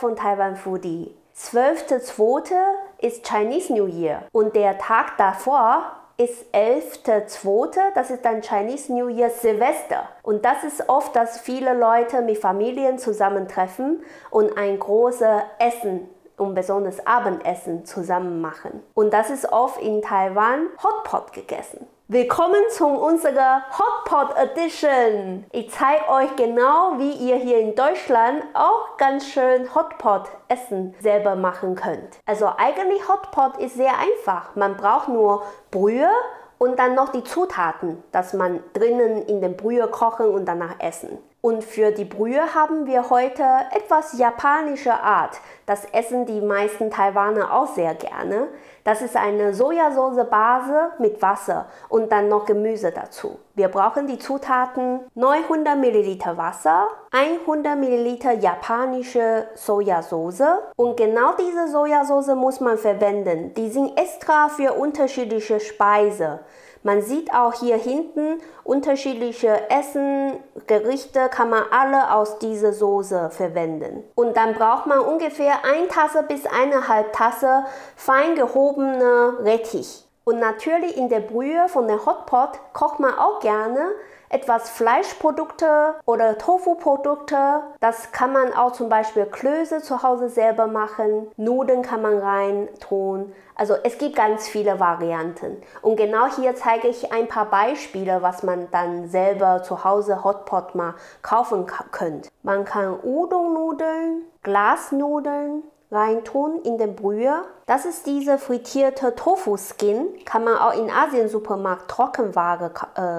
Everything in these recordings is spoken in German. von Taiwan Foodie. 12.2. ist Chinese New Year und der Tag davor ist 11.2., das ist dann Chinese New Year Silvester. Und das ist oft, dass viele Leute mit Familien zusammentreffen und ein großes Essen und besonderes Abendessen zusammen machen. Und das ist oft in Taiwan Hotpot gegessen. Willkommen zu unserer Hotpot Edition. Ich zeige euch genau, wie ihr hier in Deutschland auch ganz schön Hotpot Essen selber machen könnt. Also eigentlich Hotpot ist sehr einfach. Man braucht nur Brühe und dann noch die Zutaten, dass man drinnen in den Brühe kochen und danach essen. Und für die Brühe haben wir heute etwas japanische Art. Das essen die meisten Taiwaner auch sehr gerne. Das ist eine Sojasauce-Base mit Wasser und dann noch Gemüse dazu. Wir brauchen die Zutaten 900 ml Wasser, 100 ml japanische Sojasauce. Und genau diese Sojasauce muss man verwenden. Die sind extra für unterschiedliche Speisen. Man sieht auch hier hinten unterschiedliche Essen, Gerichte kann man alle aus dieser Soße verwenden. Und dann braucht man ungefähr 1 Tasse bis 1,5 Tasse fein gehobene Rettich. Und natürlich in der Brühe von der Hotpot kocht man auch gerne etwas Fleischprodukte oder Tofu-Produkte. Das kann man auch zum Beispiel Klöße zu Hause selber machen. Nudeln kann man rein tun. Also es gibt ganz viele Varianten. Und genau hier zeige ich ein paar Beispiele, was man dann selber zu Hause Hotpot mal kaufen könnt. Man kann Udon-Nudeln, Glasnudeln reintun in den Brühe. Das ist diese frittierte Tofu-Skin. Kann man auch in Asien-Supermarkt Trockenware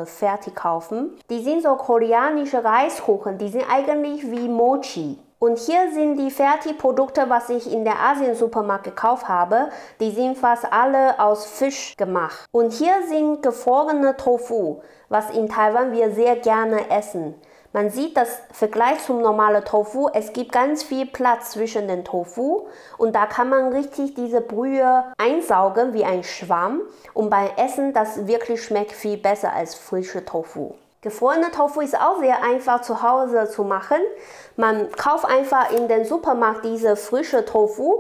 fertig kaufen. Die sind so koreanische Reiskuchen. Die sind eigentlich wie Mochi. Und hier sind die Fertigprodukte, was ich in der Asien-Supermarkt gekauft habe. Die sind fast alle aus Fisch gemacht. Und hier sind gefrorene Tofu, was in Taiwan wir sehr gerne essen. Man sieht, dass im Vergleich zum normalen Tofu, es gibt ganz viel Platz zwischen den Tofu und da kann man richtig diese Brühe einsaugen wie ein Schwamm und beim Essen das wirklich schmeckt viel besser als frische Tofu. Gefrorene Tofu ist auch sehr einfach zu Hause zu machen. Man kauft einfach in den Supermarkt diese frische Tofu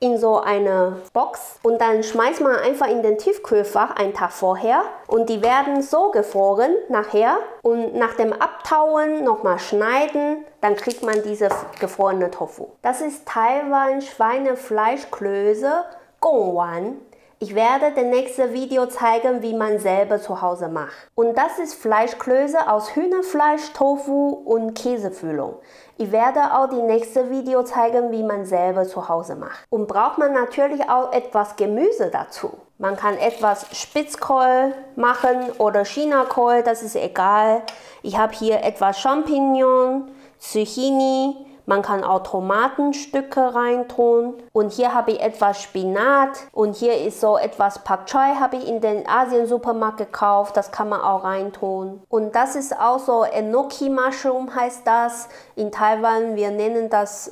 in so eine Box und dann schmeißt man einfach in den Tiefkühlfach einen Tag vorher und die werden so gefroren nachher und nach dem Abtauen nochmal schneiden, dann kriegt man diese gefrorene Tofu. Das ist Taiwan Schweinefleischklöße Gong Wan. Ich werde das nächste Video zeigen, wie man selber zu Hause macht. Und das ist Fleischklöße aus Hühnerfleisch, Tofu und Käsefüllung. Ich werde auch die nächste Video zeigen, wie man selber zu Hause macht. Und braucht man natürlich auch etwas Gemüse dazu. Man kann etwas Spitzkohl machen oder Chinakohl, das ist egal. Ich habe hier etwas Champignon, Zucchini, man kann auch Tomatenstücke reintun. Und hier habe ich etwas Spinat und hier ist so etwas Pak Choi, habe ich in den Asien-Supermarkt gekauft, das kann man auch reintun. Und das ist auch so Enoki-Mushroom heißt das. In Taiwan, wir nennen das,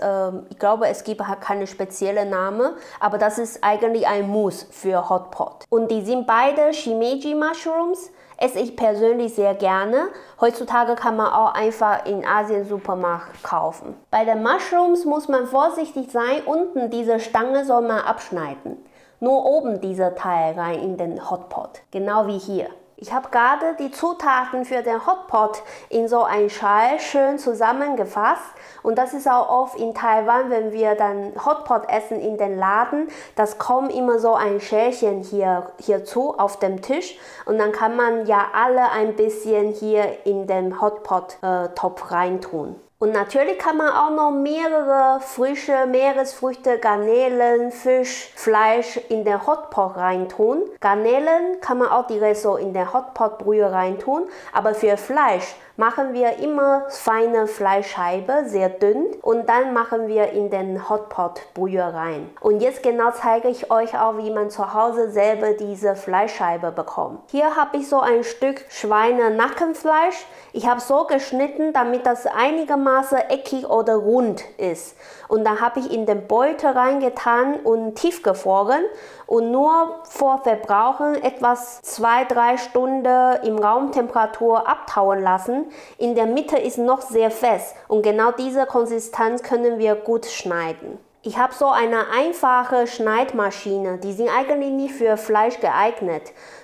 ich glaube es gibt halt keine spezielle Name, aber das ist eigentlich ein Mousse für Hotpot. Und die sind beide Shimeji-Mushrooms. Esse ich persönlich sehr gerne. Heutzutage kann man auch einfach in Asien-Supermarkt kaufen. Bei den Mushrooms muss man vorsichtig sein. Unten diese Stange soll man abschneiden. Nur oben dieser Teil rein in den Hotpot. Genau wie hier. Ich habe gerade die Zutaten für den Hotpot in so einen Schal schön zusammengefasst. Und das ist auch oft in Taiwan, wenn wir dann Hotpot essen in den Laden, das kommt immer so ein Schälchen hierzu auf dem Tisch. Und dann kann man ja alle ein bisschen hier in den Hotpot-Topf reintun. Und natürlich kann man auch noch mehrere frische Meeresfrüchte, Garnelen, Fisch, Fleisch in den Hotpot reintun. Garnelen kann man auch direkt so in den Hotpot-Brühe reintun, aber für Fleisch machen wir immer feine Fleischscheibe, sehr dünn und dann machen wir in den Hotpot-Brühe rein. Und jetzt genau zeige ich euch auch, wie man zu Hause selber diese Fleischscheibe bekommt. Hier habe ich so ein Stück Schweinenackenfleisch. Ich habe so geschnitten, damit das einigermaßen eckig oder rund ist. Und dann habe ich in den Beutel reingetan und tiefgefroren. und nur vor Verbrauchen etwas 2-3 Stunden im Raumtemperatur abtauen lassen. In der Mitte ist noch sehr fest und genau diese Konsistenz können wir gut schneiden. Ich habe so eine einfache Schneidmaschine, die sind eigentlich nicht für Fleisch geeignet.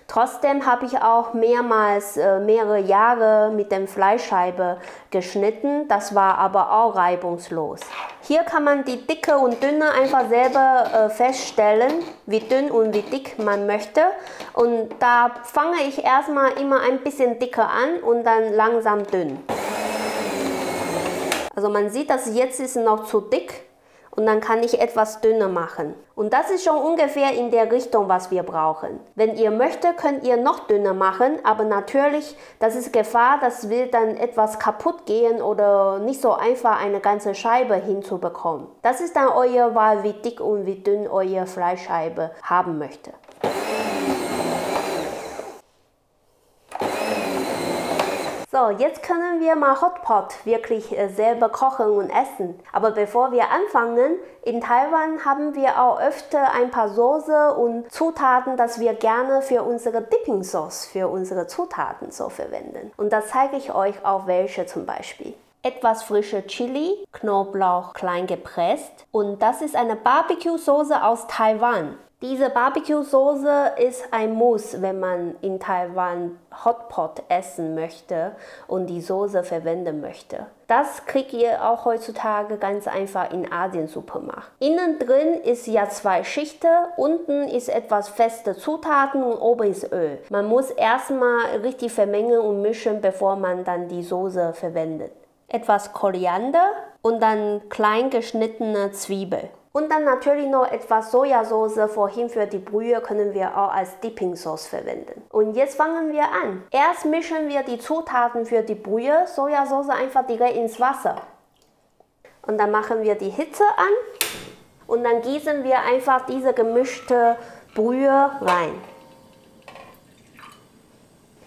Trotzdem habe ich auch mehrmals mehrere Jahre mit der Fleischscheibe geschnitten, das war aber auch reibungslos. Hier kann man die Dicke und Dünne einfach selber feststellen, wie dünn und wie dick man möchte. Und da fange ich erstmal immer ein bisschen dicker an und dann langsam dünn. Also man sieht, dass jetzt ist noch zu dick. Und dann kann ich etwas dünner machen. Und das ist schon ungefähr in der Richtung, was wir brauchen. Wenn ihr möchtet, könnt ihr noch dünner machen, aber natürlich, das ist Gefahr, dass wir dann etwas kaputt gehen oder nicht so einfach eine ganze Scheibe hinzubekommen. Das ist dann eure Wahl, wie dick und wie dünn eure Fleischscheibe haben möchte. So, jetzt können wir mal Hotpot wirklich selber kochen und essen. Aber bevor wir anfangen, in Taiwan haben wir auch öfter ein paar Soße und Zutaten, das wir gerne für unsere Dipping Sauce, für unsere Zutaten so verwenden. Und da zeige ich euch auch welche zum Beispiel. Etwas frische Chili, Knoblauch klein gepresst und das ist eine Barbecue-Soße aus Taiwan. Diese Barbecue-Soße ist ein Muss, wenn man in Taiwan Hotpot essen möchte und die Soße verwenden möchte. Das kriegt ihr auch heutzutage ganz einfach in Asien-Supermarkt. Innen drin ist ja 2 Schichten, unten ist etwas feste Zutaten und oben ist Öl. Man muss erstmal richtig vermengen und mischen, bevor man dann die Soße verwendet. Etwas Koriander und dann klein geschnittene Zwiebel. Und dann natürlich noch etwas Sojasauce vorhin für die Brühe können wir auch als Dipping Sauce verwenden. Und jetzt fangen wir an. Erst mischen wir die Zutaten für die Brühe, Sojasauce einfach direkt ins Wasser. Und dann machen wir die Hitze an und dann gießen wir einfach diese gemischte Brühe rein.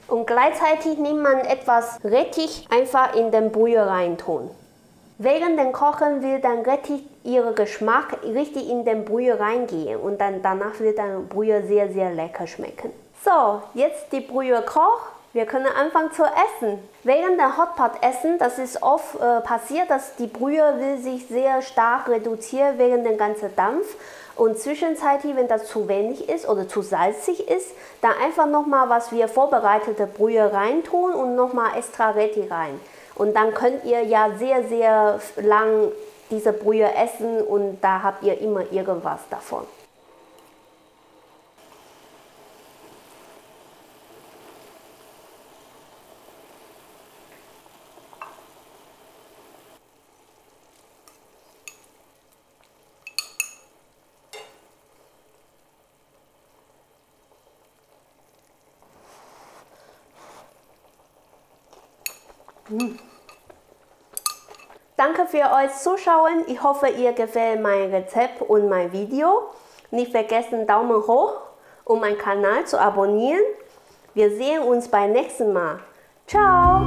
Und gleichzeitig nimmt man etwas Rettich einfach in den Brühe reintun. Während dem Kochen will dann richtig ihren Geschmack richtig in den Brühe reingehen und dann danach wird dann Brühe sehr, sehr lecker schmecken. So, jetzt die Brühe kocht. Wir können anfangen zu essen. Während der Hotpot essen, das ist oft passiert, dass die Brühe will sich sehr stark reduzieren wegen dem ganzen Dampf. Und zwischenzeitlich, wenn das zu wenig ist oder zu salzig ist, dann einfach nochmal, was wir vorbereitete Brühe reintun und nochmal extra Retti rein. Und dann könnt ihr ja sehr, sehr lang diese Brühe essen und da habt ihr immer irgendwas davon. Danke für euch Zuschauen. Ich hoffe, ihr gefällt mein Rezept und mein Video. Nicht vergessen, Daumen hoch und meinen Kanal zu abonnieren. Wir sehen uns beim nächsten Mal. Ciao!